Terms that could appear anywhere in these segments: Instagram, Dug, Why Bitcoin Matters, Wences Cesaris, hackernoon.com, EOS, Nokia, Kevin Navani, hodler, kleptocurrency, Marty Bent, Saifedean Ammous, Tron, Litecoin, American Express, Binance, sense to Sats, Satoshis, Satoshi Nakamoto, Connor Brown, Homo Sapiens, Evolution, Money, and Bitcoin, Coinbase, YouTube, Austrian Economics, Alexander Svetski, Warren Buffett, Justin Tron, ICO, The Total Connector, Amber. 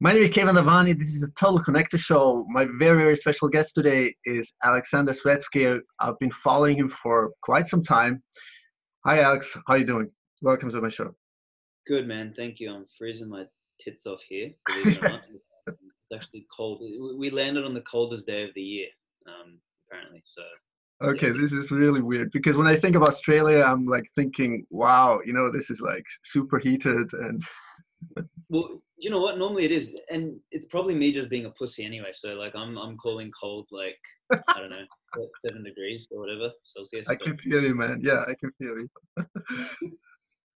My name is Kevin Navani. This is the Total Connector Show. My very, very special guest today is Alexander Svetski. I've been following him for quite some time. Hi, Alex. How are you doing? Welcome to my show. Good, man. Thank you. I'm freezing my tits off here, believe it or not. It's actually cold. We landed on the coldest day of the year, apparently. So. Okay, yeah. This is really weird because when I think of Australia, I'm like thinking, wow, you know, this is like super heated and... Well, you know what? Normally it is, and it's probably me just being a pussy anyway. So like, I'm calling cold like I don't know, like 7 degrees or whatever Celsius. I can feel you, man. Yeah, I can feel you.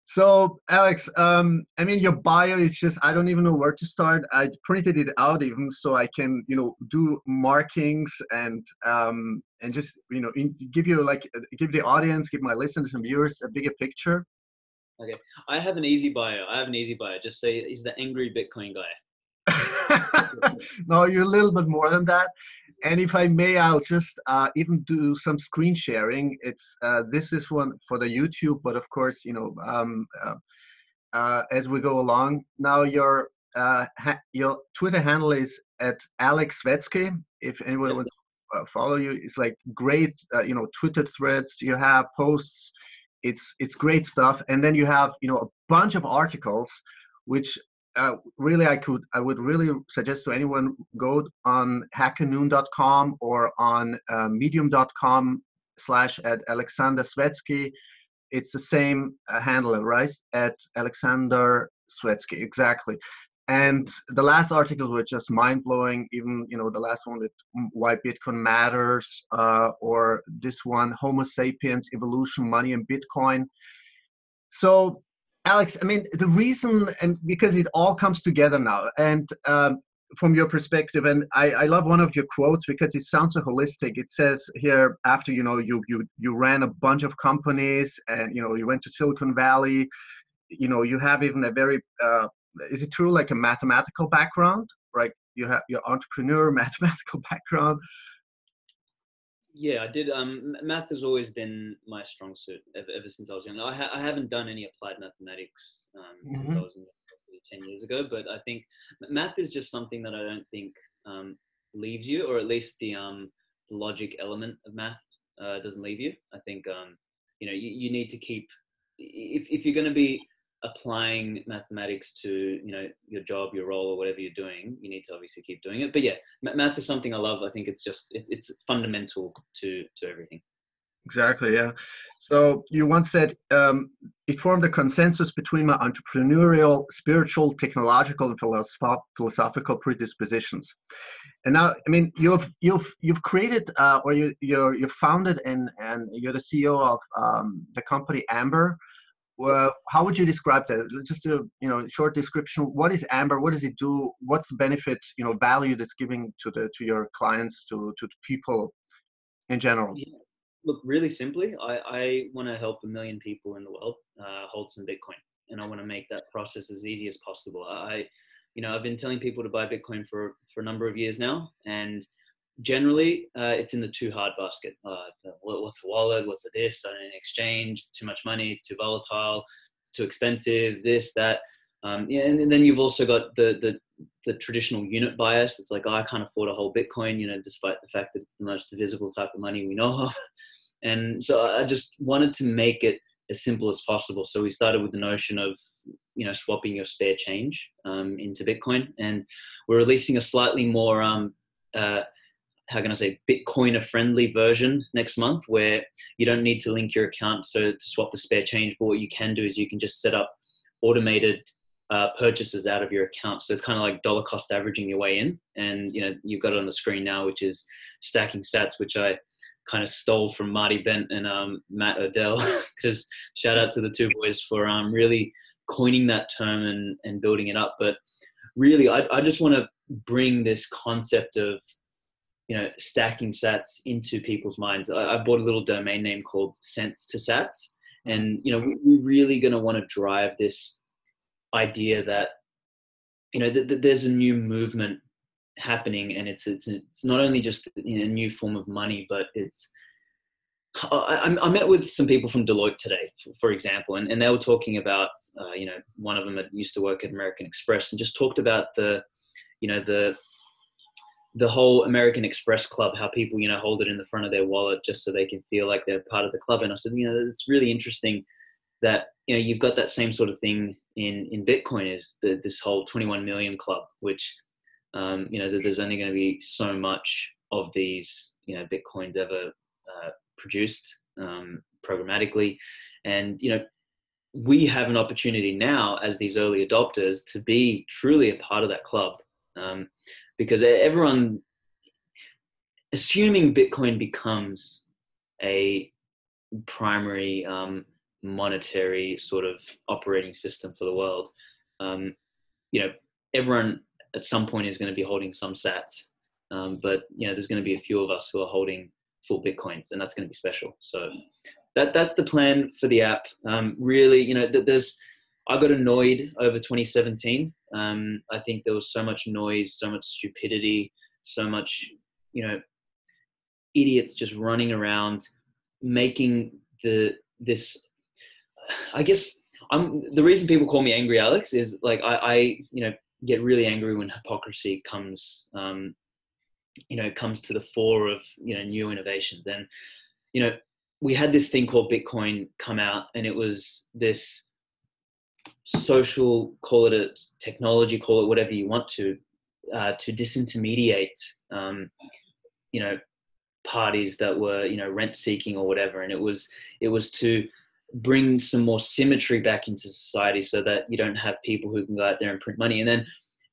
So Alex, I mean your bio is just I don't even know where to start. I printed it out even so I can do markings and just give the audience, give my listeners and viewers a bigger picture. Okay, I have an easy bio. Just say he's the angry Bitcoin guy. No, you're a little bit more than that. And if I may, I'll just even do some screen sharing. It's this is one for the YouTube, but of course, as we go along. Now your Twitter handle is at Alex Svetski. If anyone wants to follow you, it's like great. Twitter threads you have, posts. It's great stuff, and then you have a bunch of articles, which really I would really suggest to anyone go on hackernoon.com or on medium.com/@AlexanderSvetski. It's the same handle, right? At Alexander Svetski, exactly. And the last articles were just mind-blowing. Even the last one with Why Bitcoin Matters, or this one, Homo Sapiens, Evolution, Money, and Bitcoin. So, Alex, I mean, the reason, and because it all comes together now, and from your perspective, and I love one of your quotes because it sounds so holistic. It says here, after you ran a bunch of companies, and you went to Silicon Valley, you have even a very is it true, like a mathematical background, right? You have your entrepreneur mathematical background. Yeah, I did. Math has always been my strong suit ever since I was young. I haven't done any applied mathematics since I was 10 years ago, but I think math is just something that I don't think leaves you, or at least the logic element of math doesn't leave you. I think, you need to keep, if you're going to be applying mathematics to your job, your role, or whatever you're doing, you need to obviously keep doing it. But yeah, math is something I love. I think it's just it's fundamental to everything. Exactly. Yeah. So you once said it formed a consensus between my entrepreneurial, spiritual, technological, and philosophical predispositions. And now, I mean, you've created or you're founded and you're the CEO of the company Amber. How would you describe that? Just a short description. What is Amber? What does it do? What's the benefit, value that's giving to your clients, to people in general? Yeah. Look, really simply, I want to help 1 million people in the world hold some Bitcoin, and I want to make that process as easy as possible. I've been telling people to buy Bitcoin for a number of years now, and generally, it's in the too hard basket. What's a wallet? What's a this? I don't exchange. It's too much money. It's too volatile. It's too expensive. This, that. Yeah, and then you've also got the traditional unit bias. It's like, oh, I can't afford a whole Bitcoin, despite the fact that it's the most divisible type of money we know of. And so I just wanted to make it as simple as possible. So we started with the notion of, swapping your spare change into Bitcoin. And we're releasing a slightly more... how can I say, Bitcoiner-friendly version next month, where you don't need to link your account to swap the spare change. But what you can do is you can just set up automated purchases out of your account. So it's kind of like dollar cost averaging your way in. And you've got it on the screen now, which is Stacking Sats, which I kind of stole from Marty Bent and Matt O'Dell. Because shout out to the two boys for really coining that term and building it up. But really, I just want to bring this concept of stacking sats into people's minds. I bought a little domain name called sense to Sats, and we're really going to want to drive this idea that that there's a new movement happening, and it's not only just a new form of money, but it's I met with some people from Deloitte today, for example, and they were talking about, you know, one of them had used to work at American Express and just talked about the, you know, the whole American Express club, how people, you know, hold it in the front of their wallet just so they can feel like they're part of the club. And I said, you know, it's really interesting that, you know, you've got that same sort of thing in Bitcoin, is this whole 21 million club, which, you know, there's only going to be so much of these, you know, Bitcoins ever produced programmatically. And, you know, we have an opportunity now as these early adopters to be truly a part of that club, because everyone, assuming Bitcoin becomes a primary monetary sort of operating system for the world, you know, everyone at some point is going to be holding some sats, but, you know, there's going to be a few of us who are holding full Bitcoins, and that's going to be special. So that's the plan for the app. Really, you know, I got annoyed over 2017. I think there was so much noise, so much stupidity, so much, you know, idiots just running around making this, I guess the reason people call me Angry Alex is like, I you know, get really angry when hypocrisy comes, you know, comes to the fore of, you know, new innovations. And, you know, we had this thing called Bitcoin come out, and it was this social, call it a technology, call it whatever you want to disintermediate, you know, parties that were, you know, rent seeking or whatever. And it was to bring some more symmetry back into society so that you don't have people who can go out there and print money. And then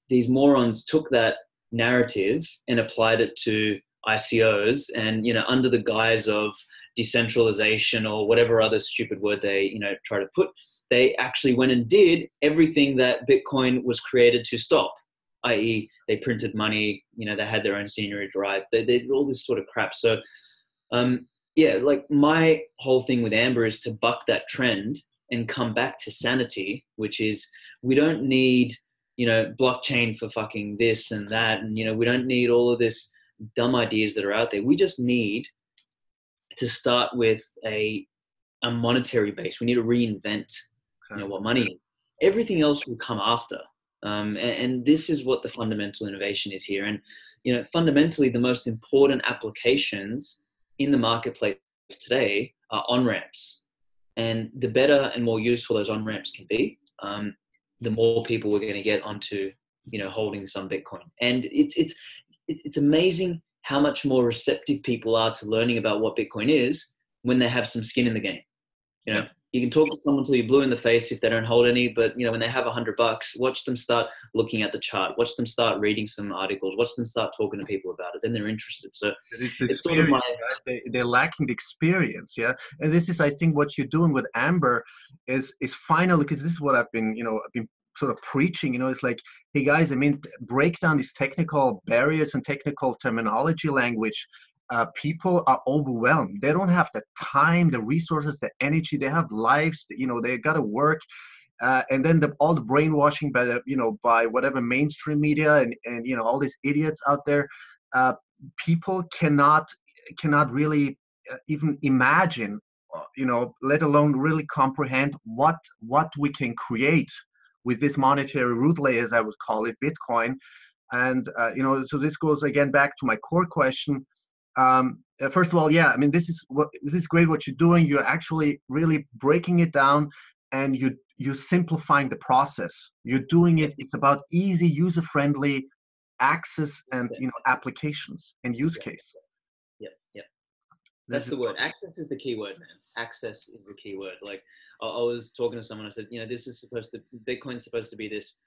these morons took that narrative and applied it to ICOs, and, you know, under the guise of decentralization or whatever other stupid word they, you know, try to put, they actually went and did everything that Bitcoin was created to stop, i.e. they printed money, you know, they had their own seniority drive, they did all this sort of crap. So, yeah, like my whole thing with Amber is to buck that trend and come back to sanity, which is, we don't need, you know, blockchain for fucking this and that. And, you know, we don't need all of this dumb ideas that are out there. We just need to start with a monetary base. We need to reinvent, you know, what money is. Everything else will come after. And this is what the fundamental innovation is here. And, you know, fundamentally, the most important applications in the marketplace today are on-ramps. And the better and more useful those on-ramps can be, the more people we're going to get onto, you know, holding some Bitcoin. And it's amazing how much more receptive people are to learning about what Bitcoin is when they have some skin in the game. You know, you can talk to someone till you're blue in the face if they don't hold any, but, you know, when they have $100, watch them start looking at the chart, watch them start reading some articles, watch them start talking to people about it. Then they're interested. So it's sort of my... They're lacking the experience. Yeah. And this is, I think, what you're doing with Amber is finally, because this is what I've been, you know, sort of preaching, you know, it's like, hey guys, I mean, break down these technical barriers and technical terminology language. People are overwhelmed. They don't have the time, the resources, the energy. They have lives, you know, they got to work. And then all the brainwashing by the, you know, by whatever mainstream media and, you know, all these idiots out there, people cannot really even imagine, you know, let alone really comprehend what we can create with this monetary root layer, as I would call it, Bitcoin. And, you know, so this goes again back to my core question. First of all, yeah, I mean, this is great what you're doing. You're actually really breaking it down, and you're simplifying the process. You're doing it. It's about easy, user-friendly access and, you know, applications and use case. Yeah, yeah. That's the word. Access is the key word, man. Access is the key word. Like, I was talking to someone. I said, you know, Bitcoin's supposed to be this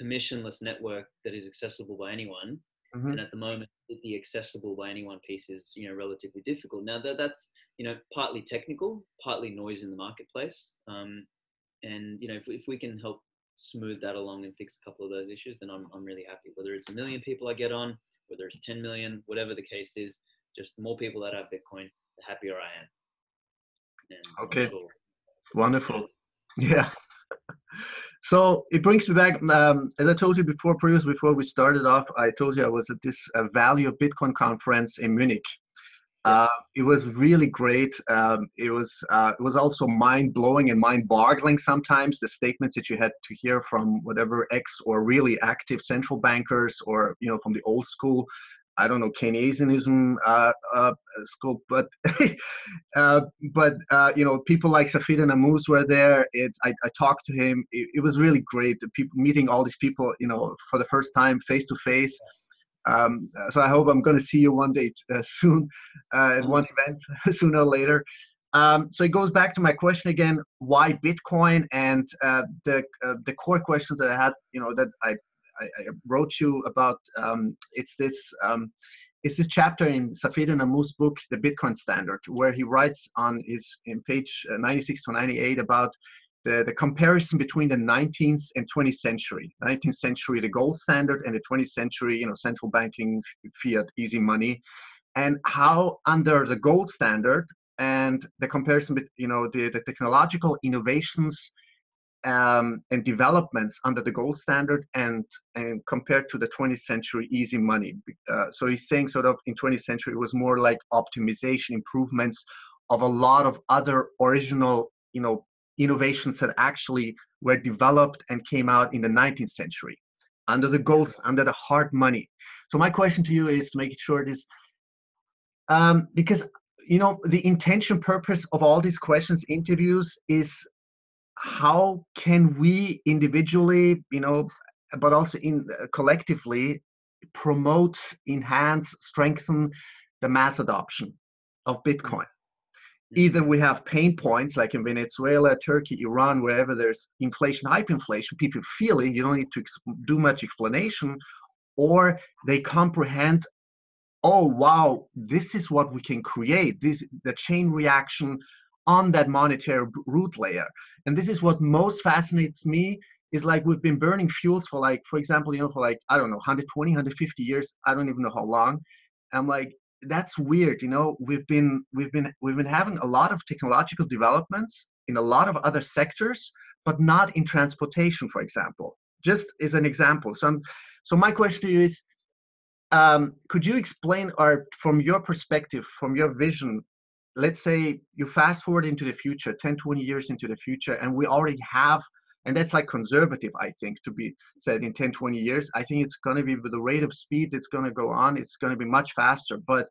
permissionless network that is accessible by anyone. Mm-hmm. And at the moment, the accessible by anyone piece is, you know, relatively difficult. Now that's, you know, partly technical, partly noise in the marketplace. And, you know, if we can help smooth that along and fix a couple of those issues, then I'm really happy. Whether it's 1 million people I get on, whether it's 10 million, whatever the case is, just the more people that have Bitcoin, the happier I am. And okay. Sure. Wonderful. Yeah. So it brings me back, as I told you before we started off, I told you I was at this Value of Bitcoin conference in Munich. It was really great. It was also mind-blowing and mind-boggling sometimes, the statements that you had to hear from whatever ex or really active central bankers, or from the old school, I don't know, Keynesianism school, but people like Saifedean Ammous were there. I talked to him. It was really great. Meeting all these people, for the first time face to face. So I hope I'm going to see you one day soon at one event, sooner or later. So it goes back to my question again: why Bitcoin? And the core questions that I had, that I wrote you about. It's this chapter in Saifedean Ammous' book, The Bitcoin Standard, where he writes in page 96 to 98 about the comparison between the 19th and 20th century. 19th century, the gold standard, and the 20th century, central banking, fiat, easy money, and how under the gold standard and the comparison with, the technological innovations and developments under the gold standard and compared to the 20th century easy money. So he's saying sort of in 20th century, it was more like optimization, improvements of a lot of other original, innovations that actually were developed and came out in the 19th century under the gold, under the hard money. So my question to you is to make sure it is, because, the intention purpose of all these questions, interviews is, how can we individually, but also collectively promote, enhance, strengthen the mass adoption of Bitcoin? Either we have pain points like in Venezuela, Turkey, Iran, wherever there's inflation, hyperinflation, people feel it, you don't need to do much explanation, or they comprehend, oh, wow, this is what we can create, the chain reaction on that monetary root layer. And this is what most fascinates me, is like we've been burning fuels for like, for example, for like, I don't know, 120, 150 years, I don't even know how long. I'm like, that's weird, we've been having a lot of technological developments in a lot of other sectors, but not in transportation, for example, just as an example. So my question to you is, could you explain, or from your perspective, from your vision, let's say you fast forward into the future, 10, 20 years into the future, and we already have, and that's like conservative, I think, to be said in 10, 20 years. I think it's going to be with the rate of speed that's going to go on, it's going to be much faster. But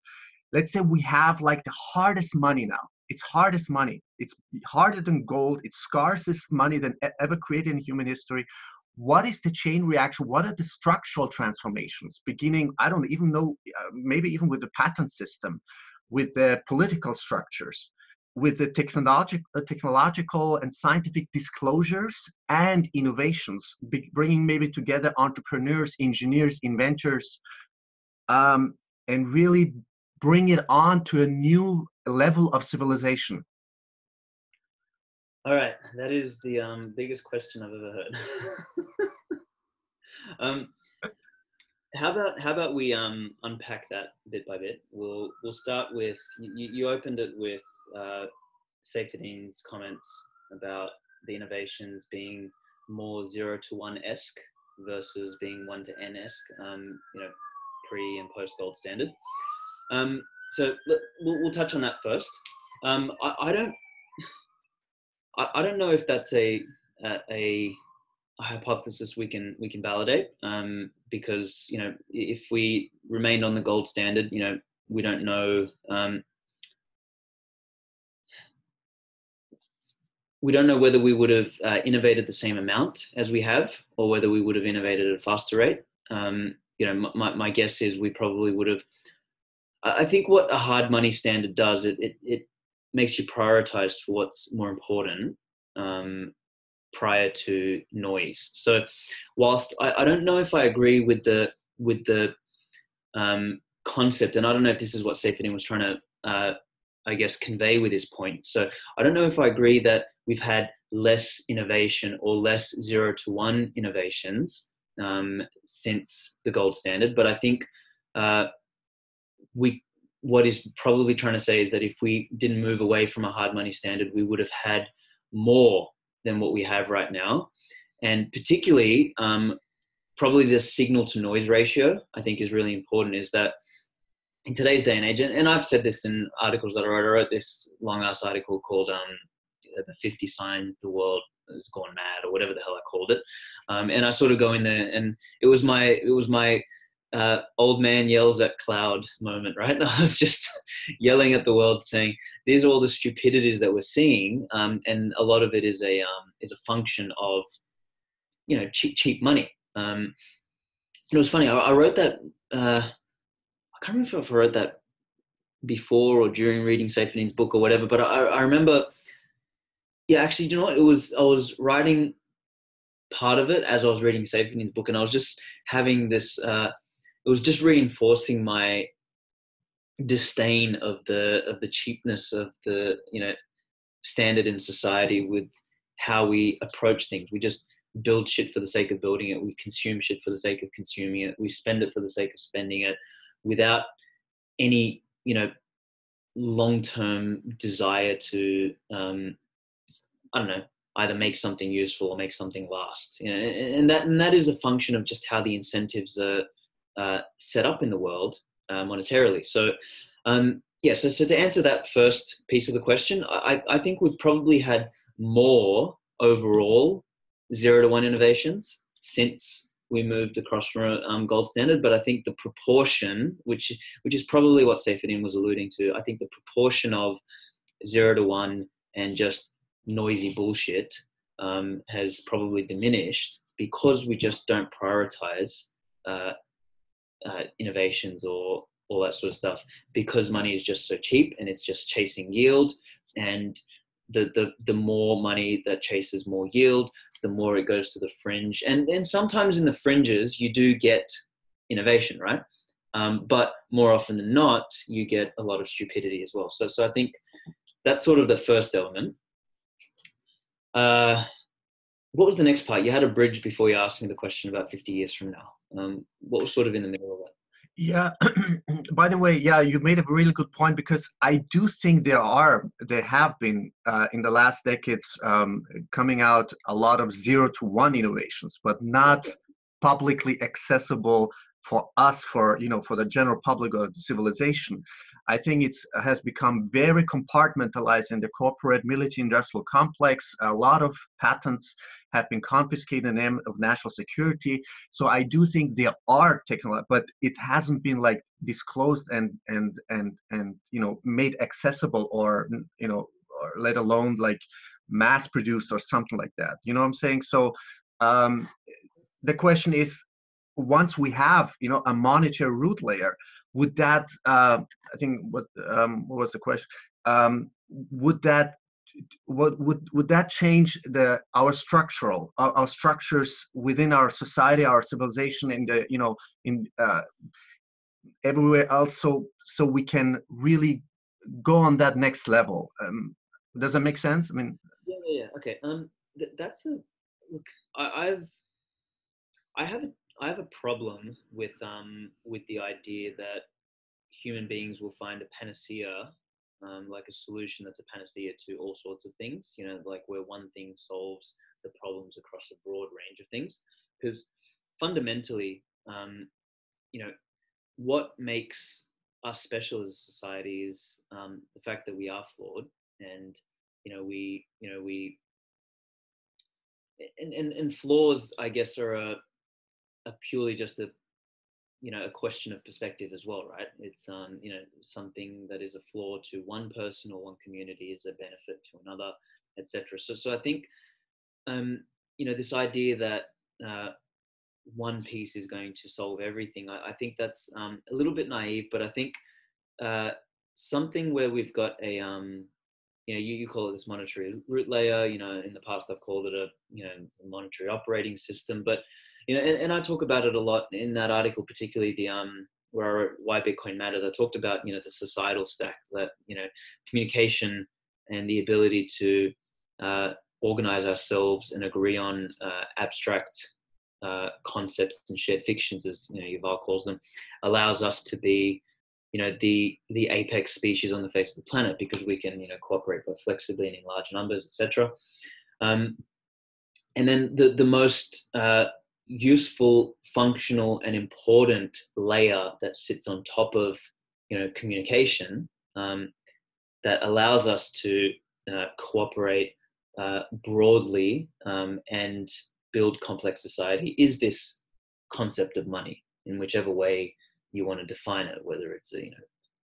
let's say we have like the hardest money now. It's hardest money. It's harder than gold. It's scarcest money than ever created in human history. What is the chain reaction? What are the structural transformations beginning? I don't even know, maybe even with the patent system, with the political structures, with the technological and scientific disclosures and innovations, bringing maybe together entrepreneurs, engineers, inventors, and really bring it on to a new level of civilization? All right, that is the biggest question I've ever heard. How about we unpack that bit by bit? We'll start with, you opened it with Saifedean's comments about the innovations being more 0 to 1-esque versus being 1 to n-esque, pre and post gold standard. So we'll touch on that first. I don't know if that's a hypothesis we can validate, because if we remained on the gold standard, we don't know. We don't know whether we would have innovated the same amount as we have, or whether we would have innovated at a faster rate. My guess is we probably would have. I think what a hard money standard does, it makes you prioritize for what's more important prior to noise. So, whilst I don't know if I agree with the concept, and I don't know if this is what Saifedean was trying to, I guess, convey with his point. So, I don't know if I agree that we've had less innovation or less 0 to 1 innovations since the gold standard. But I think what is probably trying to say is that if we didn't move away from a hard money standard, we would have had more than what we have right now. And particularly, probably the signal to noise ratio, I think, is really important, is that in today's day and age, and I've said this in articles that I wrote this long-ass article called The 50 Signs the World Has Gone Mad, or whatever the hell I called it. And I sort of go in there, and it was my old man yells at cloud moment, right? I was just yelling at the world, saying, "These are all the stupidities that we're seeing," and a lot of it is a function of, cheap money. It was funny. I wrote that. I can't remember if I wrote that before or during reading Saifedean's book or whatever, but I remember. Yeah, actually, do you know what? I was writing part of it as I was reading Saifedean's book, and I was just having this. It was just reinforcing my disdain of the cheapness of the standard in society with how we approach things. We just build shit for the sake of building it. We consume shit for the sake of consuming it. We spend it for the sake of spending it, without any long-term desire to either make something useful or make something last. And that is a function of just how the incentives are set up in the world monetarily. So, so to answer that first piece of the question, I think we've probably had more overall 0 to 1 innovations since we moved across from a gold standard. But I think the proportion, which is probably what Saifedean was alluding to, I think the proportion of 0 to 1 and just noisy bullshit has probably diminished, because we just don't prioritize innovations or all that sort of stuff, because money is just so cheap and it's just chasing yield. And the more money that chases more yield, the more it goes to the fringe. And sometimes in the fringes, you do get innovation, right? But more often than not, you get a lot of stupidity as well. So I think that's sort of the first element. What was the next part? You had a bridge before you asked me the question about 50 years from now. What was sort of in the middle of that? Yeah. By the way, yeah, you made a really good point, because I do think there have been in the last decades coming out a lot of 0 to 1 innovations, but not publicly accessible for us, for the general public or civilization. I think it has become very compartmentalized in the corporate military-industrial complex. A lot of patents have been confiscated in the name of national security. So I do think there are technology, but it hasn't been disclosed and made accessible, or let alone mass produced or something like that. You know what I'm saying? So the question is, once we have a monetary root layer, would that I think what was the question? Would that change our structures within our society, our civilization, in the everywhere else, so we can really go on that next level? Does that make sense? I mean, yeah. Okay. That's a look. I have a problem with the idea that human beings will find a panacea, like a solution that's a panacea to all sorts of things, where one thing solves the problems across a broad range of things. Because fundamentally, what makes us special as a society is the fact that we are flawed, and, and flaws, I guess, are a purely just a question of perspective as well, right? It's something that is a flaw to one person or one community is a benefit to another, etc. So I think this idea that one piece is going to solve everything, I think that's a little bit naive. But I think something where we've got a you call it this monetary root layer. In the past I've called it a monetary operating system, but and I talk about it a lot in that article, particularly the where I wrote Why Bitcoin Matters. I talked about the societal stack, that communication and the ability to organize ourselves and agree on abstract concepts and shared fictions, as Yuval calls them, allows us to be the apex species on the face of the planet, because we can cooperate both flexibly and in large numbers, etc. And then the most useful, functional, and important layer that sits on top of communication that allows us to cooperate broadly and build complex society is this concept of money, in whichever way you want to define it, whether it's a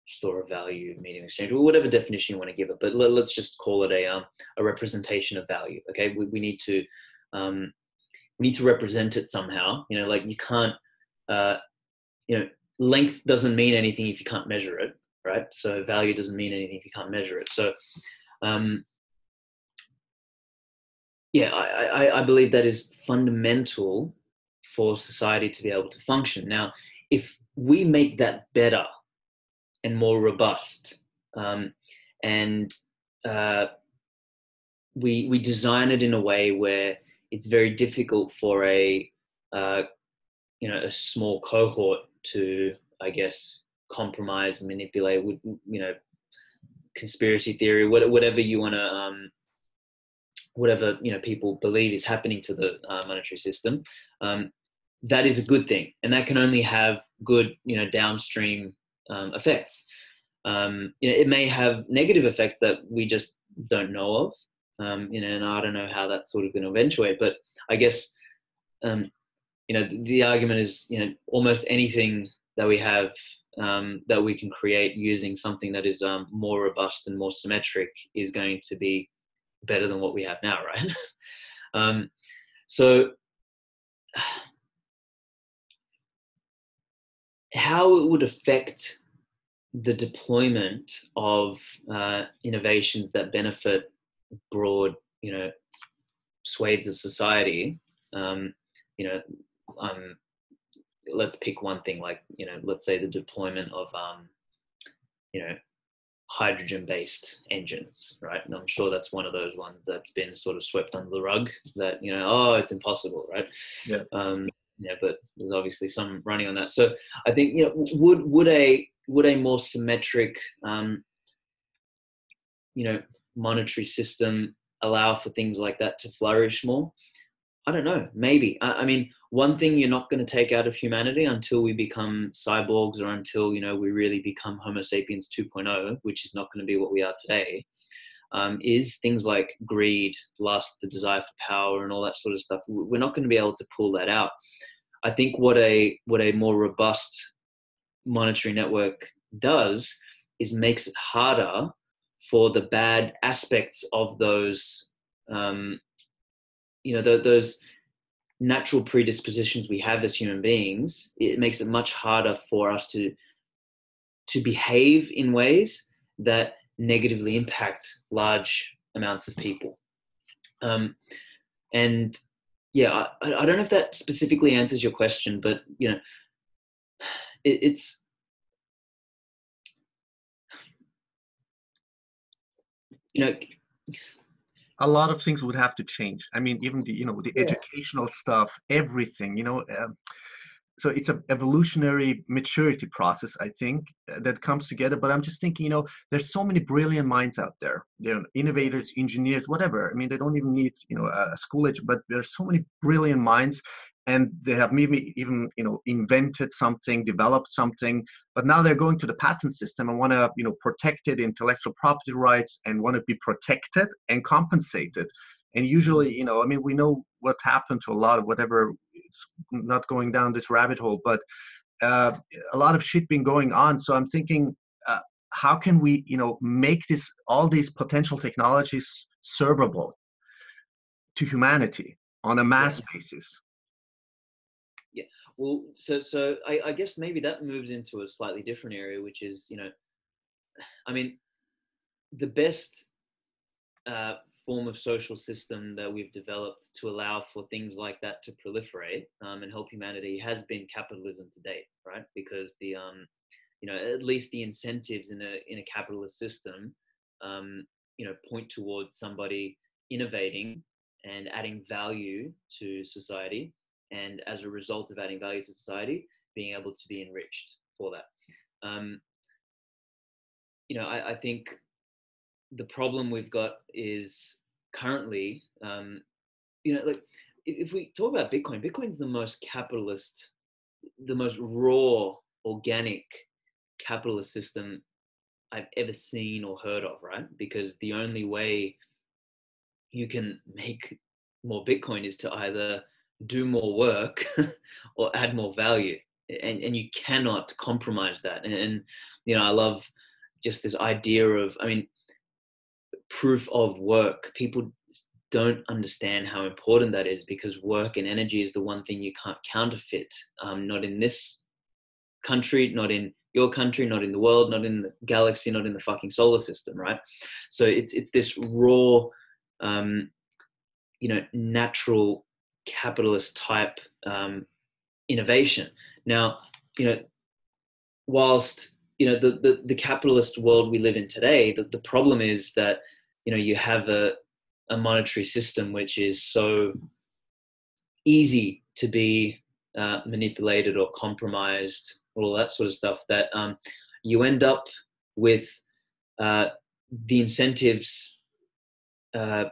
store of value, medium exchange, or whatever definition you want to give it. But let's just call it a representation of value. Okay, we need to represent it somehow. Like you can't, length doesn't mean anything if you can't measure it, right? So value doesn't mean anything if you can't measure it. So, I believe that is fundamental for society to be able to function. Now, if we make that better and more robust, we design it in a way where it's very difficult for a small cohort to, compromise, manipulate, conspiracy theory, whatever you want to, whatever, people believe is happening to the monetary system, that is a good thing. And that can only have good, downstream effects. It may have negative effects that we just don't know of, and I don't know how that's sort of going to eventuate, but I guess, the argument is, almost anything that we have that we can create using something that is more robust and more symmetric is going to be better than what we have now, right? So how it would affect the deployment of innovations that benefit broad, swathes of society, let's pick one thing, like, let's say the deployment of, hydrogen-based engines, right? And I'm sure that's one of those ones that's been sort of swept under the rug that, it's impossible, right? Yeah. But there's obviously some running on that. So I think, would a more symmetric, monetary system allow for things like that to flourish more? I don't know, maybe. I mean, one thing you're not going to take out of humanity until we become cyborgs or until, we really become Homo Sapiens 2.0, which is not going to be what we are today, is things like greed, lust, the desire for power and all that sort of stuff. We're not going to be able to pull that out. I think what a more robust monetary network does is makes it harder for the bad aspects of those those natural predispositions we have as human beings. It makes it much harder for us to behave in ways that negatively impact large amounts of people. I don't know if that specifically answers your question, but it's a lot of things would have to change. I mean, even the educational stuff, everything. So it's an evolutionary maturity process, I think, that comes together. But I'm just thinking, there's so many brilliant minds out there. They're innovators, engineers, whatever. I mean, they don't even need a school education, but there's so many brilliant minds, and they have maybe even invented something, developed something. But now they're going to the patent system and want to protect it, intellectual property rights, and want to be protected and compensated. And usually, we know what happened to a lot of whatever. It's not going down this rabbit hole, but a lot of shit been going on. So I'm thinking, how can we, make this all these potential technologies servable to humanity on a mass basis? Yeah. Well, so I guess maybe that moves into a slightly different area, which is, the best form of social system that we've developed to allow for things like that to proliferate and help humanity has been capitalism to date, right? Because the, at least the incentives in a capitalist system, point towards somebody innovating and adding value to society. And as a result of adding value to society, being able to be enriched for that. I think the problem we've got is currently, if we talk about Bitcoin, Bitcoin's the most capitalist, the most raw, organic capitalist system I've ever seen or heard of, right? Because the only way you can make more Bitcoin is to either do more work or add more value. And you cannot compromise that. And, you know, I love just this idea of, I mean, proof of work. People don't understand how important that is, because work and energy is the one thing you can't counterfeit. Not in this country, not in your country, not in the world, not in the galaxy, not in the fucking solar system, right? So it's this raw, you know, natural capitalist type innovation. Now, you know, whilst, you know, the capitalist world we live in today, the problem is that, you know, you have a monetary system which is so easy to be manipulated or compromised, all that sort of stuff, that you end up with the incentives, you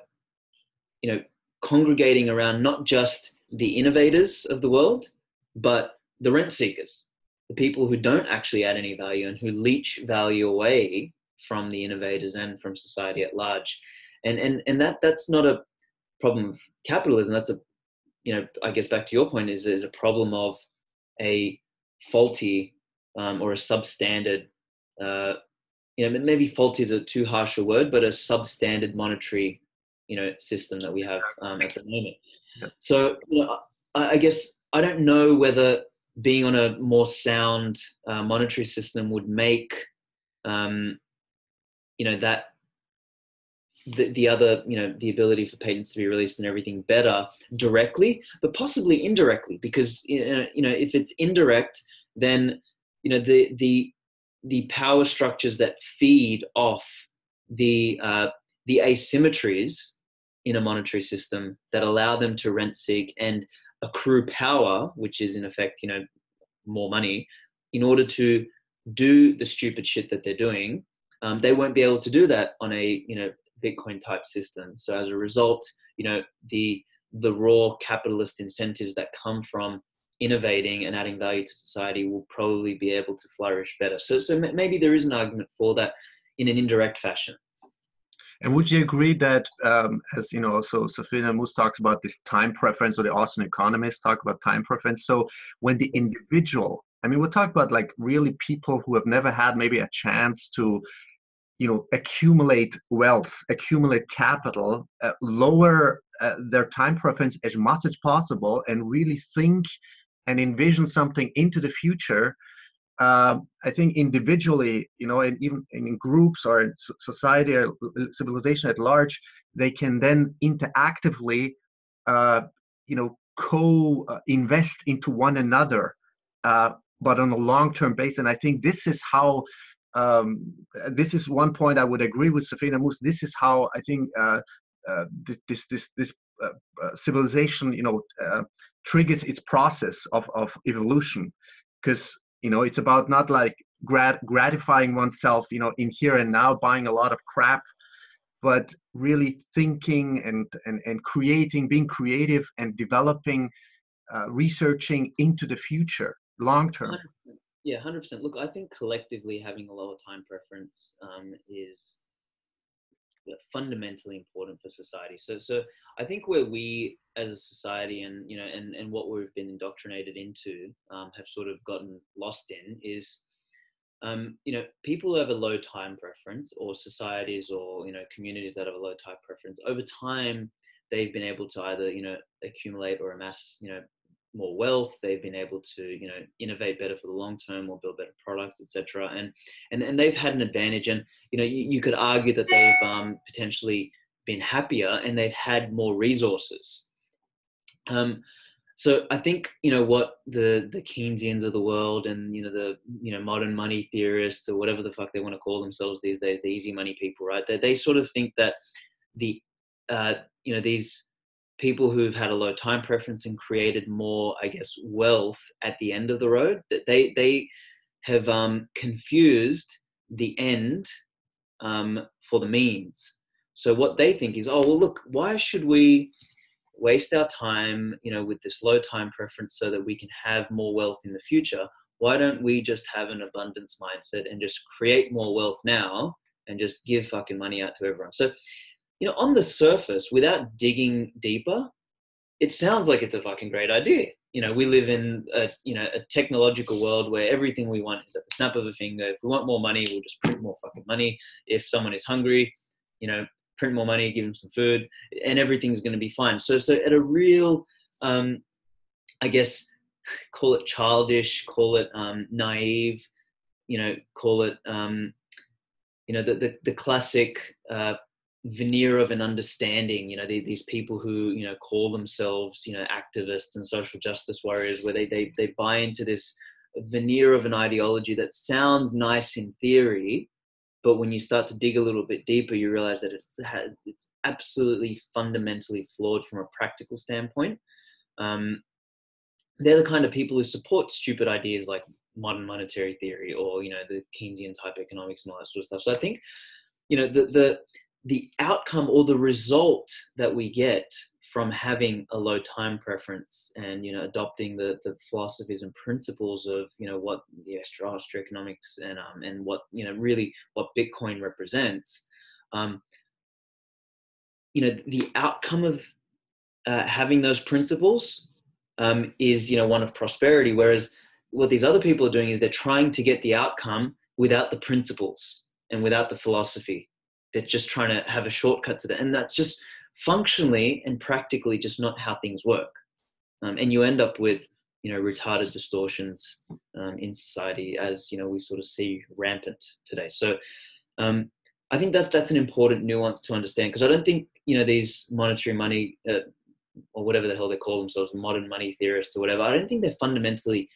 know, congregating around not just the innovators of the world, but the rent seekers, the people who don't actually add any value and who leech value away from the innovators and from society at large. And that's not a problem of capitalism. That's a, you know, I guess back to your point, is a problem of a faulty or a substandard, you know, maybe faulty is a too harsh a word, but a substandard monetary, you know, system that we have at the moment. So, you know, I guess I don't know whether being on a more sound monetary system would make, you know, that the other, you know, the ability for patents to be released and everything better directly, but possibly indirectly, because, you know, if it's indirect, then, you know, the power structures that feed off the asymmetries in a monetary system that allow them to rent seek and accrue power, which is in effect, you know, more money, in order to do the stupid shit that they're doing, they won't be able to do that on a, you know, Bitcoin type system. So as a result, you know, the raw capitalist incentives that come from innovating and adding value to society will probably be able to flourish better. So maybe there is an argument for that in an indirect fashion. And would you agree that, as you know, so Saifedean Ammous talks about this time preference, or the Austrian economists talk about time preference. So when the individual, I mean, we'll talk about like really people who have never had maybe a chance to, you know, accumulate wealth, accumulate capital, lower their time preference as much as possible, and really think and envision something into the future. I think individually, you know, and even in groups or in society or civilization at large, they can then interactively, you know, co-invest into one another, but on a long-term basis. And I think this is how, this is one point I would agree with Saifedean Ammous. This is how I think this civilization, you know, triggers its process of evolution, because, you know, it's about not like gratifying oneself, you know, in here and now, buying a lot of crap, but really thinking and creating, being creative and developing, researching into the future, long term. Yeah, 100%. Look, I think collectively having a lower time preference is fundamentally important for society. So I think where we as a society and, you know, and what we've been indoctrinated into have sort of gotten lost in is, you know, people who have a low time preference, or societies or, you know, communities that have a low time preference, over time, they've been able to either, you know, accumulate or amass, you know, more wealth. They've been able to, you know, innovate better for the long term or build better products, etc. And they've had an advantage. And, you know, you could argue that they've potentially been happier and they've had more resources. So I think, you know, what the Keynesians of the world and, you know, the, you know, modern money theorists or whatever the fuck they want to call themselves these days, the easy money people, right? They sort of think that the you know, these people who've had a low time preference and created more, I guess, wealth at the end of the road, that they have confused the end for the means. So what they think is, oh, well, look, why should we waste our time, you know, with this low time preference so that we can have more wealth in the future? why don't we just have an abundance mindset and just create more wealth now and just give fucking money out to everyone? So, you know, on the surface, without digging deeper, it sounds like it's a fucking great idea. You know, we live in a technological world where everything we want is at the snap of a finger. If we want more money, we'll just print more fucking money. If someone is hungry, you know, print more money, give them some food, and everything's going to be fine. So at a real, I guess, call it childish, call it naive, you know, call it, you know, the classic veneer of an understanding, you know, these people who, you know, call themselves, you know, activists and social justice warriors, where they buy into this veneer of an ideology that sounds nice in theory, but when you start to dig a little bit deeper, you realize that it's absolutely fundamentally flawed from a practical standpoint. They're the kind of people who support stupid ideas like modern monetary theory or, you know, the Keynesian type economics and all that sort of stuff. So I think, you know, the outcome or the result that we get from having a low time preference and, you know, adopting the philosophies and principles of, you know, what the Strauss economics and what, you know, really what Bitcoin represents, you know, the outcome of having those principles is, you know, one of prosperity. Whereas what these other people are doing is they're trying to get the outcome without the principles and without the philosophy. They're just trying to have a shortcut to that. And that's just functionally and practically just not how things work. And you end up with, you know, retarded distortions in society, as, you know, we sort of see rampant today. So I think that that's an important nuance to understand, because I don't think, you know, these monetary money or whatever the hell they call themselves, modern money theorists or whatever, I don't think they're fundamentally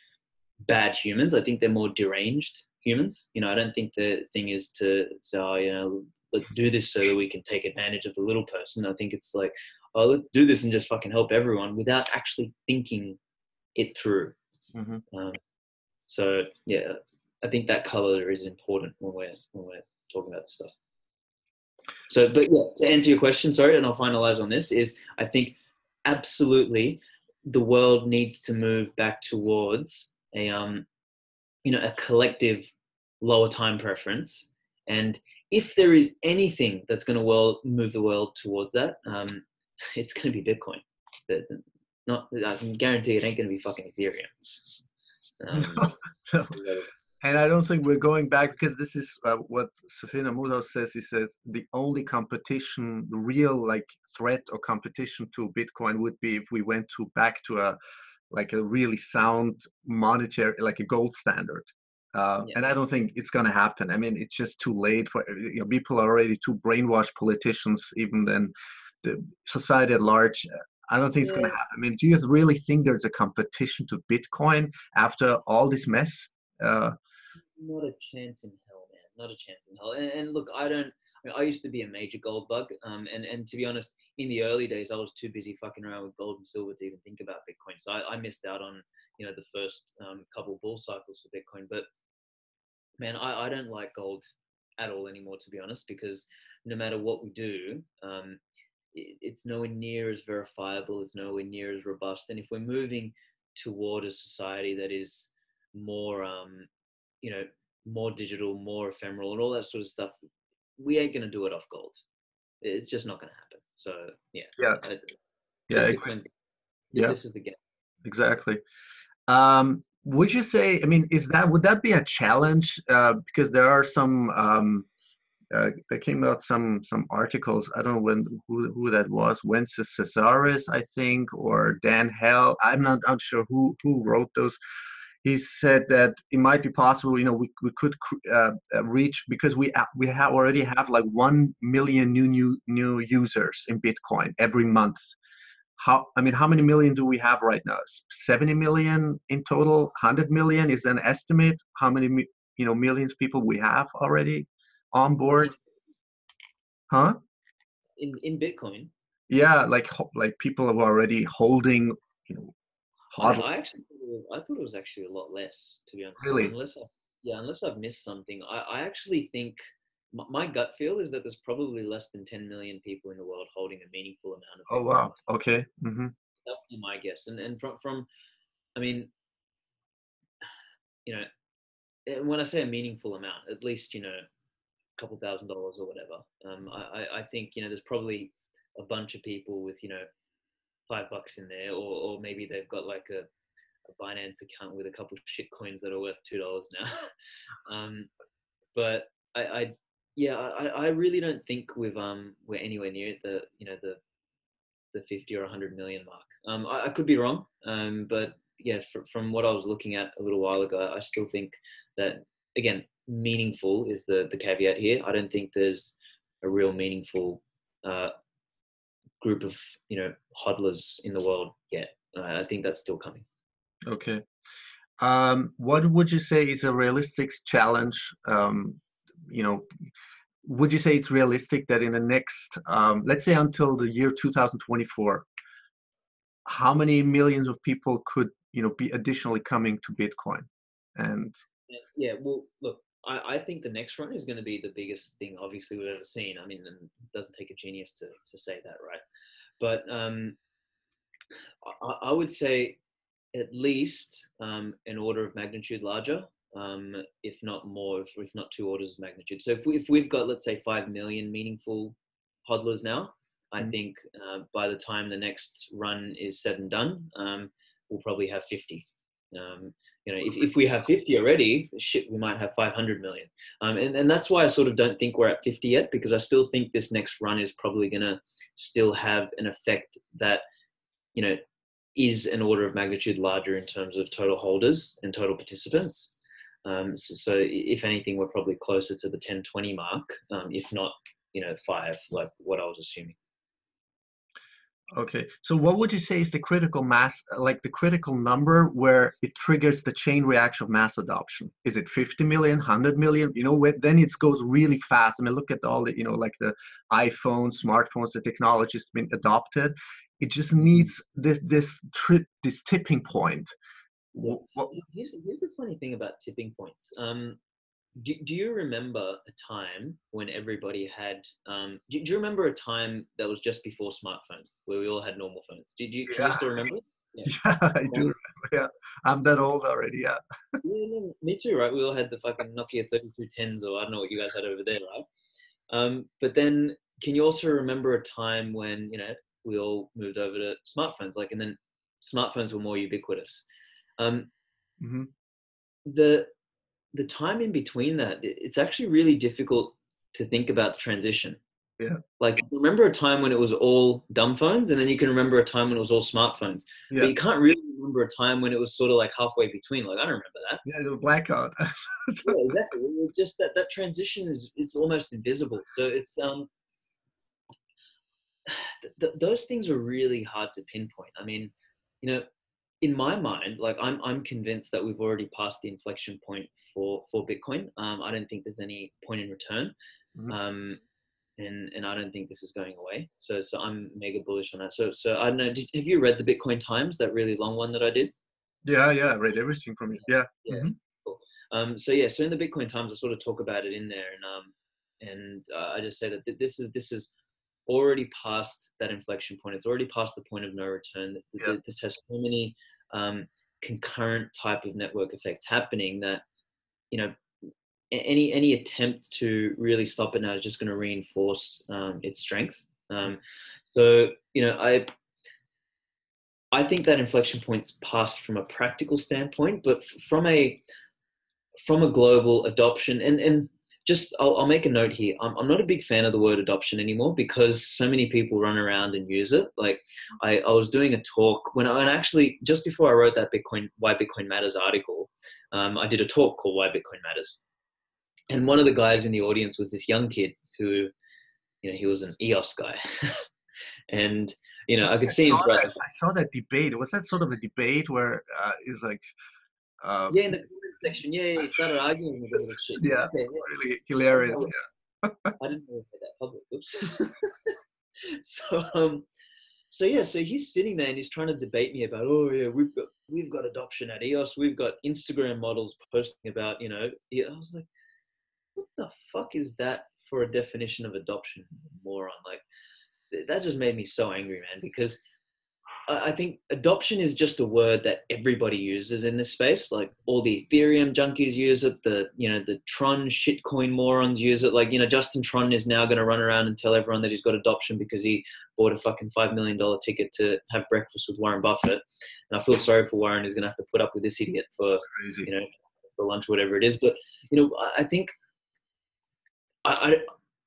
bad humans. I think they're more deranged humans. You know, I don't think the thing is to say, oh, you know, let's do this so that we can take advantage of the little person. I think it's like, oh, let's do this and just fucking help everyone without actually thinking it through. Mm-hmm. So yeah, I think that color is important when we're talking about this stuff. So, but yeah, to answer your question, sorry, and I'll finalize on this, is I think absolutely the world needs to move back towards a, you know, a collective lower time preference. And if there is anything that's going to move the world towards that, it's going to be Bitcoin. I can guarantee it ain't going to be fucking Ethereum. No. And I don't think we're going back, because this is what Saifedean Ammous says. He says the only competition, real like threat or competition to Bitcoin would be if we went to back to a like a really sound monetary, like a gold standard. Yeah. And I don't think it's going to happen. I mean, it's just too late for, you know, people are already too brainwashed, politicians, even then the society at large. I don't think it's going to happen. I mean, do you really think there's a competition to Bitcoin after all this mess? Not a chance in hell, man. Not a chance in hell. And look, I used to be a major gold bug. And to be honest, in the early days, I was too busy fucking around with gold and silver to even think about Bitcoin. So I missed out on, you know, the first couple bull cycles for Bitcoin. But man, I don't like gold at all anymore, to be honest, because no matter what we do, it's nowhere near as verifiable. It's nowhere near as robust. And if we're moving toward a society that is more, you know, more digital, more ephemeral and all that sort of stuff, we ain't going to do it off gold. It's just not going to happen. So yeah. Yeah. Yeah. This is the game. Exactly. Would you say, I mean, would that be a challenge? Because there are some, there came out some articles. I don't know who that was. Wences Cesaris, I think, or Dan Hell. I'm not sure who wrote those. He said that it might be possible, you know, we could reach, because we already have like 1 million new users in Bitcoin every month. How many million do we have right now? 70 million in total? 100 million is an estimate? How many, you know, millions people we have already on board? Huh? In Bitcoin? Yeah, like people who are already holding, you know. I thought it was actually a lot less, to be honest. Really? Unless I've missed something. I actually think, my gut feel is that there's probably less than 10 million people in the world holding a meaningful amount of Bitcoin. Oh, wow. Okay. Mm-hmm. That would be my guess. And from I mean, you know, when I say a meaningful amount, at least, you know, a couple $1,000s or whatever. I think, you know, there's probably a bunch of people with, you know, $5 in there, or maybe they've got like a Binance account with a couple of shit coins that are worth $2 now. But I really don't think we're anywhere near the, you know, the 50 or 100 million mark. I could be wrong, but yeah, from what I was looking at a little while ago, I still think that, again, meaningful is the caveat here. I don't think there's a real meaningful group of, you know, hodlers in the world yet. I think that's still coming. Okay. What would you say is a realistic challenge? You know, would you say it's realistic that in the next, let's say until the year 2024, how many millions of people could, you know, be additionally coming to Bitcoin? And yeah, well, look, I think the next run is going to be the biggest thing, obviously, we've ever seen. I mean, it doesn't take a genius to say that, right? But I would say at least an order of magnitude larger, if not more, if not two orders of magnitude. So if we've got, let's say, 5 million meaningful hodlers now, I think by the time the next run is said and done, we'll probably have 50. You know, if we have 50 already, shit, we might have 500 million. And that's why I sort of don't think we're at 50 yet, because I still think this next run is probably going to still have an effect that, you know, is an order of magnitude larger in terms of total holders and total participants. So if anything, we're probably closer to the 10-20 mark, if not, you know, 5, like what I was assuming. Okay, so what would you say is the critical mass, like the critical number where it triggers the chain reaction of mass adoption? Is it 50 million, 100 million? You know, then it goes really fast. I mean, look at all the, you know, like the iPhones, smartphones, the technology has been adopted. It just needs this tipping point. Here's the funny thing about tipping points. Do you remember a time when everybody had, do you remember a time that was just before smartphones, where we all had normal phones? Can you still remember? Yeah, I do remember, yeah. I'm that old already, yeah. Yeah, me too, right? We all had the fucking Nokia 3210s, or I don't know what you guys had over there, right? But then, can you also remember a time when, you know, we all moved over to smartphones, like, and then smartphones were more ubiquitous. The time in between that, it's actually really difficult to think about the transition. Yeah. Like, remember a time when it was all dumb phones, and then you can remember a time when it was all smartphones. Yeah. But you can't really remember a time when it was sort of like halfway between. Like, I don't remember that. Yeah, the blackout. Yeah, exactly. It's just that transition is almost invisible. So it's those things are really hard to pinpoint. I mean, you know, in my mind, like I'm convinced that we've already passed the inflection point for Bitcoin. I don't think there's any point in return, and I don't think this is going away. So I'm mega bullish on that. So I don't know. Have you read the Bitcoin Times, that really long one that I did? Yeah, I read everything from it. Yeah. Mm-hmm. Cool. So in the Bitcoin Times, I sort of talk about it in there, and I just say that this is already past that inflection point. It's already past the point of no return. This has so many concurrent type of network effects happening that, you know, any attempt to really stop it now is just going to reinforce its strength. So, you know, I think that inflection point's passed from a practical standpoint, but from a global adoption and just, I'll make a note here. I'm not a big fan of the word adoption anymore, because so many people run around and use it. Like I was doing a talk and actually just before I wrote that Why Bitcoin Matters article, I did a talk called Why Bitcoin Matters. And one of the guys in the audience was this young kid who, you know, he was an EOS guy. And, you know, I could see him. I saw that debate. Was that sort of a debate where it's like, in the comment section, he started arguing with all this shit. Yeah, okay, really hilarious. Yeah. I didn't know that public. Oops. So he's sitting there and he's trying to debate me about, oh yeah, we've got adoption at EOS, we've got Instagram models posting about, you know. I was like, what the fuck is that for a definition of adoption, moron? Like, that just made me so angry, man, because I think adoption is just a word that everybody uses in this space. Like all the Ethereum junkies use it, the Tron shitcoin morons use it. Like, Justin Tron is now going to run around and tell everyone that he's got adoption because he bought a fucking $5 million ticket to have breakfast with Warren Buffett. And I feel sorry for Warren, who's going to have to put up with this idiot for, for lunch, whatever it is. But, I think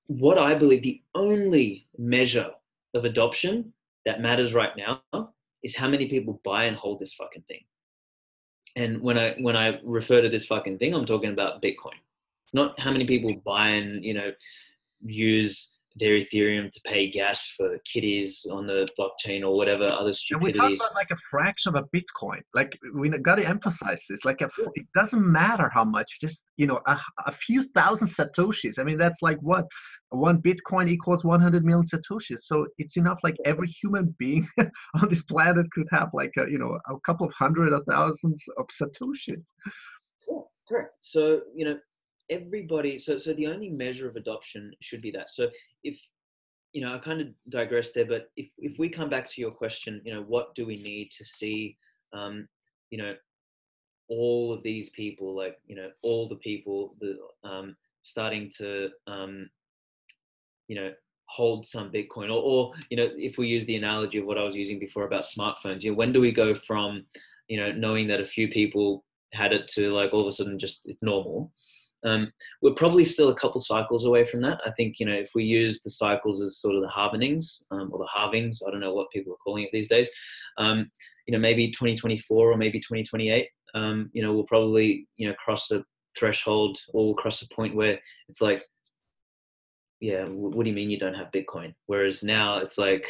what I believe the only measure of adoption that matters right now is how many people buy and hold this fucking thing. And when I refer to this fucking thing, I'm talking about Bitcoin, not how many people buy and, use their Ethereum to pay gas for kiddies on the blockchain or whatever other stupidities. And we talk about like a fraction of a Bitcoin. Like, we got to emphasize this. Like, it doesn't matter how much, just, a few thousand Satoshis. I mean, that's like what? One Bitcoin equals 100 million Satoshis. So it's enough, like every human being on this planet could have like, a couple of hundred or thousands of Satoshis. Yeah, correct. So, everybody, so the only measure of adoption should be that. So if, I kind of digressed there, but if we come back to your question, what do we need to see, all of these people, like, all the people that starting to, hold some Bitcoin or, if we use the analogy of what I was using before about smartphones, when do we go from, knowing that a few people had it to like all of a sudden just it's normal? We're probably still a couple cycles away from that. I think, if we use the cycles as sort of the harbingings, or the halvings, I don't know what people are calling it these days, maybe 2024 or maybe 2028, we'll probably, cross a threshold or we'll cross a point where it's like, yeah, what do you mean you don't have Bitcoin? Whereas now it's like,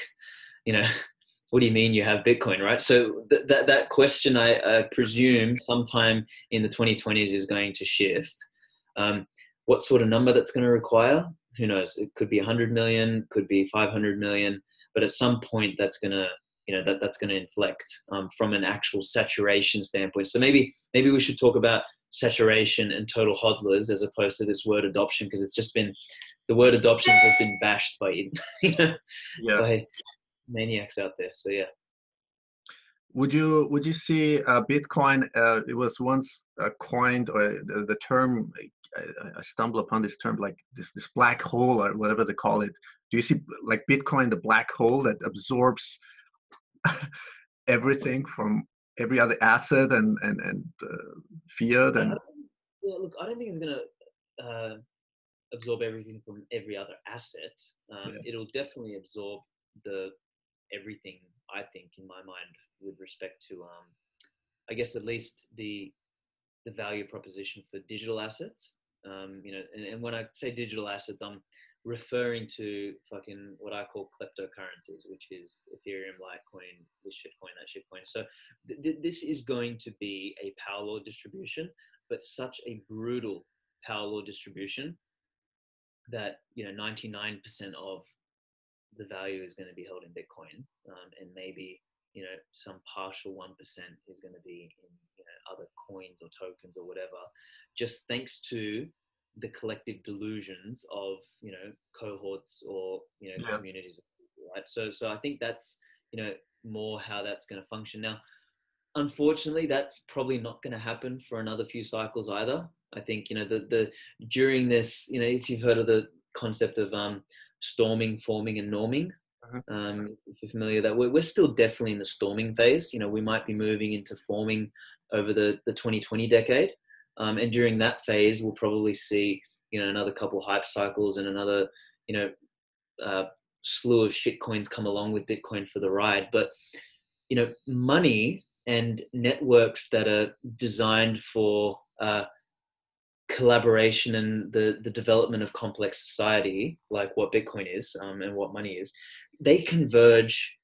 what do you mean you have Bitcoin, right? So that question, I presume, sometime in the 2020s is going to shift. What sort of number that's going to require? Who knows? It could be 100 million, could be 500 million, but at some point that's going to, that's going to inflect from an actual saturation standpoint. So maybe we should talk about saturation and total hodlers as opposed to this word adoption, because it's just been, the word adoption has been bashed by, by maniacs out there. So yeah. Would you see Bitcoin? It was once coined, or the term, I stumble upon this term, like this black hole or whatever they call it. Do you see like Bitcoin, the black hole that absorbs everything from every other asset and fiat? And look, I don't think it's gonna absorb everything from every other asset. It'll definitely absorb everything. I think, in my mind, with respect to, I guess, at least the value proposition for digital assets. And when I say digital assets, I'm referring to fucking what I call kleptocurrencies, which is Ethereum, Litecoin, this shitcoin, that shitcoin. So this is going to be a power law distribution, but such a brutal power law distribution that, 99% of the value is going to be held in Bitcoin, and maybe some partial 1% is going to be in other coins or tokens or whatever, just thanks to the collective delusions of cohorts or communities of people, right? So I think that's more how that's going to function now. Unfortunately, that's probably not going to happen for another few cycles either. I think the during this, if you've heard of the concept of storming, forming, and norming. If you're familiar with that, we're still definitely in the storming phase. We might be moving into forming over the 2020 decade. And during that phase, we'll probably see, another couple hype cycles and another, slew of shit coins come along with Bitcoin for the ride. But, money and networks that are designed for collaboration and the development of complex society, like what Bitcoin is and what money is, they converge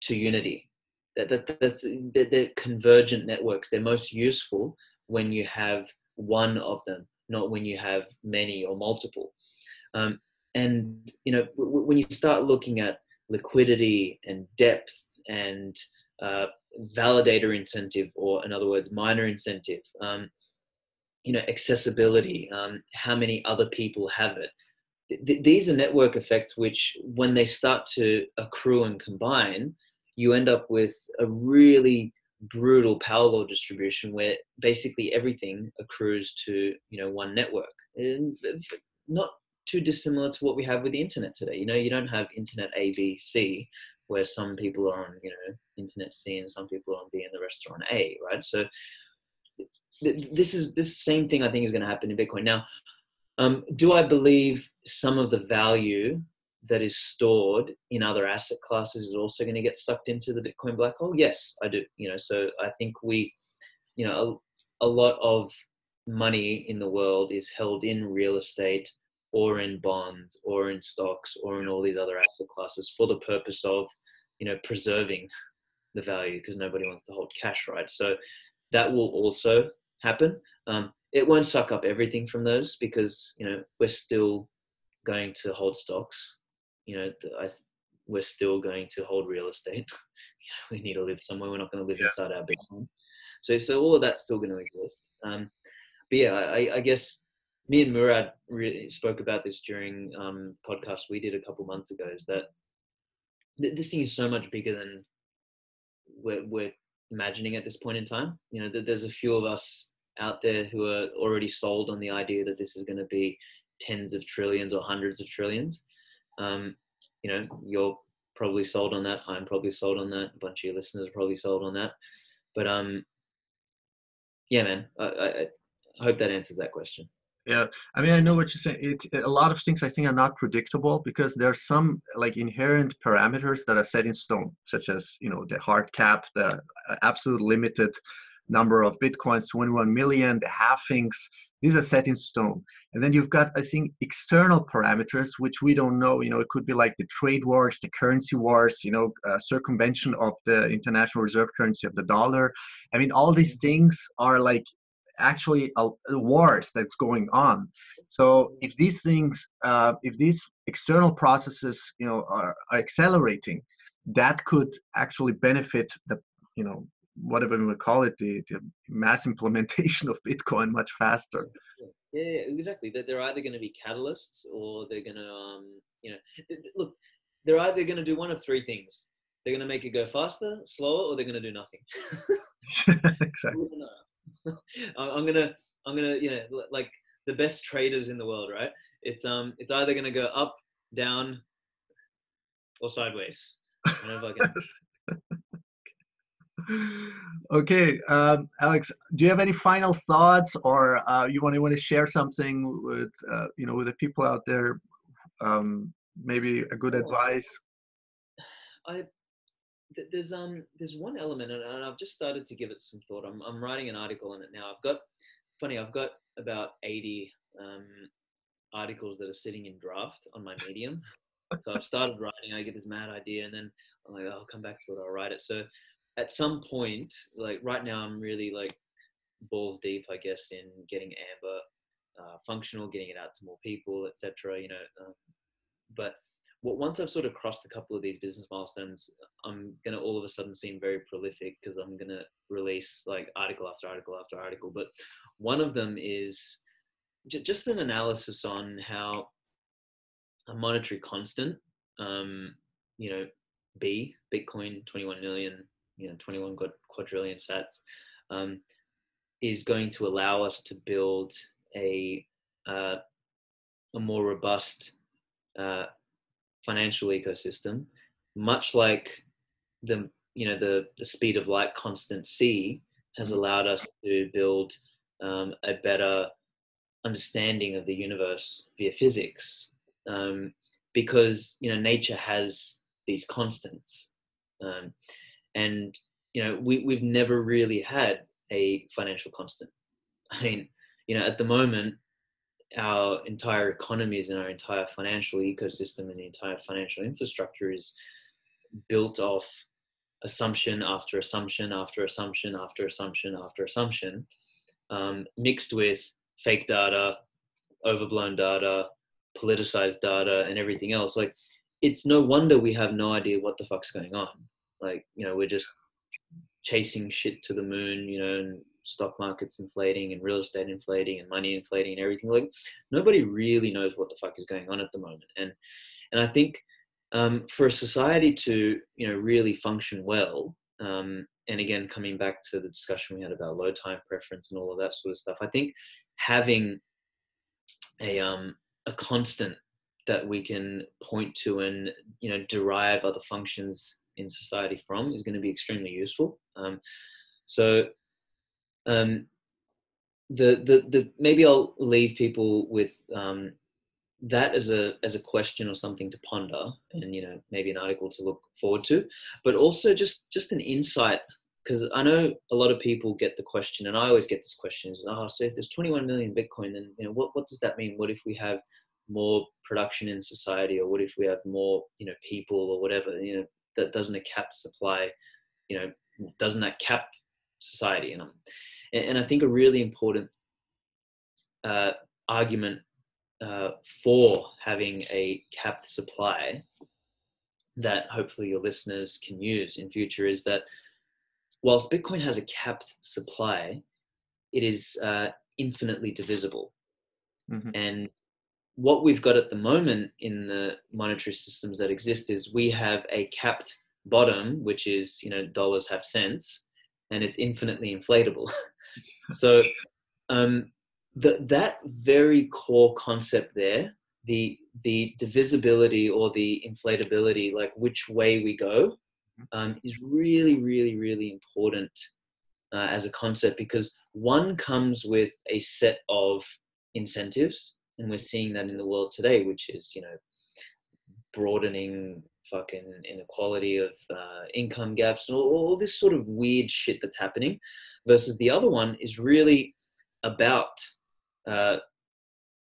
to unity. They're convergent networks. They're most useful when you have one of them, not when you have many or multiple. And when you start looking at liquidity and depth and validator incentive, or in other words, miner incentive, accessibility, how many other people have it. These are network effects which, when they start to accrue and combine, you end up with a really brutal power law distribution where basically everything accrues to, you know, one network. And not too dissimilar to what we have with the internet today. You know, you don't have internet A, B, C, where some people are on, you know, internet C and some people are on B and the rest are on A, right? So this same thing I think is going to happen in Bitcoin. Now, do I believe some of the value that is stored in other asset classes is also going to get sucked into the Bitcoin black hole? Yes, I do. You know, so I think we, you know, a lot of money in the world is held in real estate or in bonds or in stocks or in all these other asset classes for the purpose of, you know, preserving the value, because nobody wants to hold cash, right? So that will also happen. It won't suck up everything from those, because, you know, we're still going to hold stocks. You know, we're still going to hold real estate. We need to live somewhere. We're not going to live inside our Bitcoin. So all of that's still going to exist. But yeah, I guess me and Murad really spoke about this during podcast we did a couple months ago, is that this thing is so much bigger than we're imagining at this point in time. You know, that there's a few of us out there who are already sold on the idea that this is going to be tens of trillions or hundreds of trillions. You know, you're probably sold on that. I'm probably sold on that. A bunch of your listeners are probably sold on that. But yeah, man, I hope that answers that question. Yeah, I mean, I know what you're saying. A lot of things I think are not predictable, because there are some like inherent parameters that are set in stone, such as, you know, the hard cap, the absolute limited number of Bitcoins, 21 million, the halvings. These are set in stone. And then you've got, I think, external parameters, which we don't know. You know, it could be like the trade wars, the currency wars, you know, circumvention of the international reserve currency of the dollar. I mean, all these things are like actually wars that's going on. So if these things, if these external processes, you know, are accelerating, that could actually benefit the, you know, whatever we would call it, the mass implementation of Bitcoin much faster. Yeah, exactly. That they're either going to be catalysts, or they're going to, you know, look, they're either going to do one of three things. They're going to make it go faster, slower, or they're going to do nothing. Exactly. I'm gonna, you know, like the best traders in the world, right? It's either gonna go up, down, or sideways. Okay, Alex, do you have any final thoughts, or you want to share something with you know, with the people out there? Maybe a good advice. There's one element, and I've just started to give it some thought. I'm writing an article on it now. I've got about 80 articles that are sitting in draft on my Medium. So I've started writing. I get this mad idea, and then I'm like, I'll come back to it. I'll write it. So at some point, like right now, I'm really like balls deep, I guess, in getting Amber functional, getting it out to more people, etc. You know, but once I've sort of crossed a couple of these business milestones, I'm going to all of a sudden seem very prolific, because I'm going to release like article after article after article. But one of them is just an analysis on how a monetary constant, you know, Bitcoin, 21 million, you know, 21 quadrillion sats, is going to allow us to build a more robust, financial ecosystem, much like the, you know, the speed of light constant C has allowed us to build a better understanding of the universe via physics, because, you know, nature has these constants, and, you know, we've never really had a financial constant. I mean, you know, at the moment, our entire economies and our entire financial ecosystem and the entire financial infrastructure is built off assumption after assumption after assumption after assumption after assumption, mixed with fake data, overblown data, politicized data, and everything else. Like, it's no wonder we have no idea what the fuck's going on. Like, you know, we're just chasing shit to the moon, you know, and stock markets inflating and real estate inflating and money inflating and everything. Like, nobody really knows what the fuck is going on at the moment. And I think for a society to, really function well, and again, coming back to the discussion we had about low time preference and all of that sort of stuff, I think having a constant that we can point to and, derive other functions in society from is going to be extremely useful. So maybe I'll leave people with that as a question or something to ponder, and maybe an article to look forward to, but also just an insight, because I know a lot of people get the question, and I always get this question is, so if there's 21 million Bitcoin, then what does that mean? What if we have more production in society, or what if we have more people or whatever? That doesn't a cap supply? Doesn't that cap society? And I think a really important argument for having a capped supply that hopefully your listeners can use in future is that whilst Bitcoin has a capped supply, it is infinitely divisible. Mm-hmm. And what we've got at the moment in the monetary systems that exist is we have a capped bottom, which is, dollars have cents, and it's infinitely inflatable. So that very core concept there, the divisibility or the inflatability, like which way we go, is really, really, really important as a concept, because one comes with a set of incentives, and we're seeing that in the world today, which is, broadening fucking inequality of income gaps and all this sort of weird shit that's happening, versus the other one is really about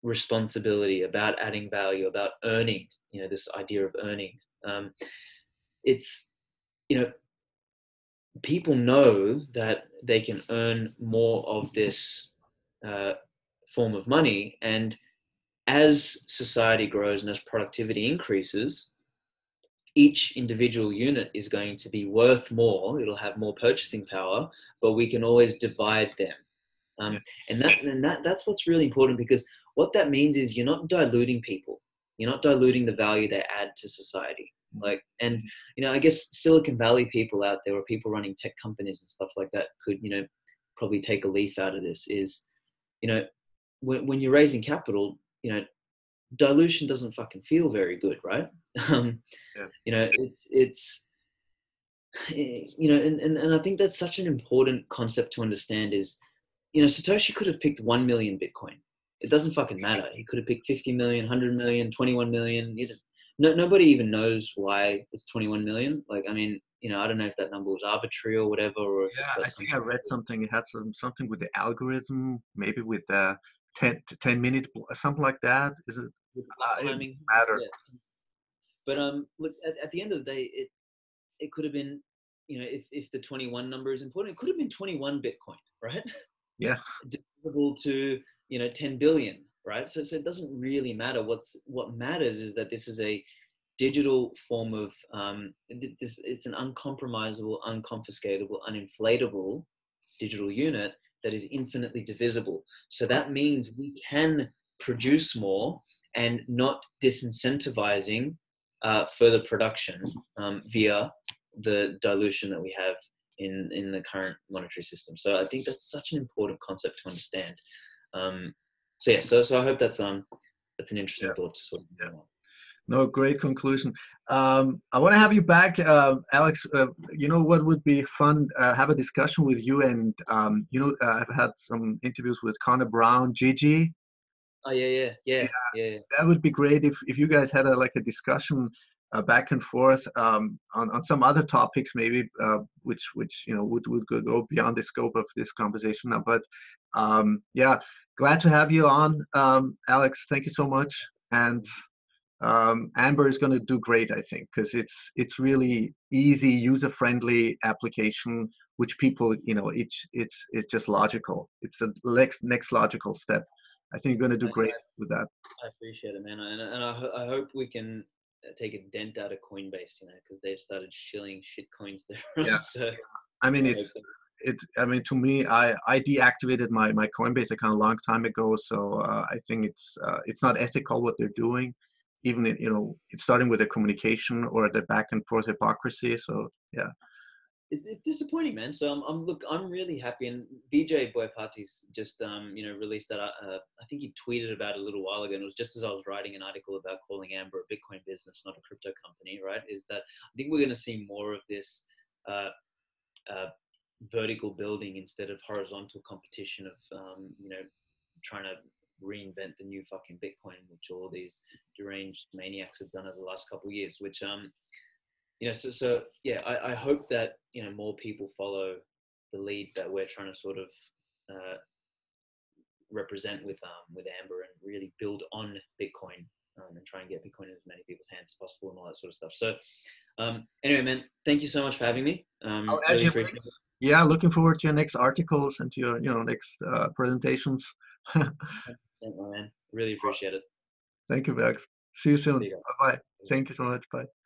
responsibility, about adding value, about earning, this idea of earning. It's, people know that they can earn more of this form of money. And as society grows and as productivity increases, each individual unit is going to be worth more. It'll have more purchasing power, but we can always divide them. And that's what's really important, because what that means is you're not diluting people. You're not diluting the value they add to society. I guess Silicon Valley people out there, or people running tech companies and stuff like that, could, probably take a leaf out of this is, when you're raising capital, dilution doesn't fucking feel very good, right? And I think that's such an important concept to understand is, Satoshi could have picked 1 million Bitcoin. It doesn't fucking matter. He could have picked 50 million, 100 million, 21 million. Nobody even knows why it's 21 million. I don't know if that number was arbitrary or whatever. Or if it's got I read something. It had something with the algorithm, maybe with 10 minute, something like that. Is it? Timing matter. Yeah. But look, at the end of the day, it could have been, if the 21 number is important, it could have been 21 Bitcoin, right? Yeah. Divisible to 10 billion, right? So it doesn't really matter. What matters is that this is a digital form of it's an uncompromisable, unconfiscatable, uninflatable digital unit that is infinitely divisible. So that means we can produce more, and not disincentivizing further production via the dilution that we have in the current monetary system. So I think that's such an important concept to understand. So I hope that's an interesting thought to sort of. Yeah. No, great conclusion. I want to have you back, Alex. What would be fun? Have a discussion with you, and I've had some interviews with Connor Brown, Gigi. Oh yeah. That would be great if you guys had a discussion back and forth on some other topics, maybe which would go beyond the scope of this conversation. But glad to have you on, Alex. Thank you so much. And Amber is going to do great, I think, because it's really easy, user-friendly application, which people it's just logical. It's the next logical step. I think you're going to do great with that. I appreciate it, man. And I hope we can take a dent out of Coinbase, because they've started shilling shit coins there. Yeah. So, to me, I deactivated my Coinbase account a long time ago. So I think it's not ethical what they're doing. even in, it's starting with a communication or the back and forth hypocrisy. So yeah, it's disappointing, man. So I'm really happy. And Vijay Boyapati's just released that. I think he tweeted about it a little while ago, and it was just as I was writing an article about calling Amber a Bitcoin business, not a crypto company, right? Is that I think we're going to see more of this vertical building instead of horizontal competition of trying to reinvent the new fucking Bitcoin, which all these deranged maniacs have done over the last couple of years. Which so yeah, I hope that more people follow the lead that we're trying to sort of represent with Amber, and really build on Bitcoin and try and get Bitcoin in as many people's hands as possible and all that sort of stuff. So anyway, man, thank you so much for having me. Yeah, looking forward to your next articles and to your next presentations. 100%, man. Really appreciate it. Thank you, Max. See you soon. Bye bye. Thank you so much. Bye.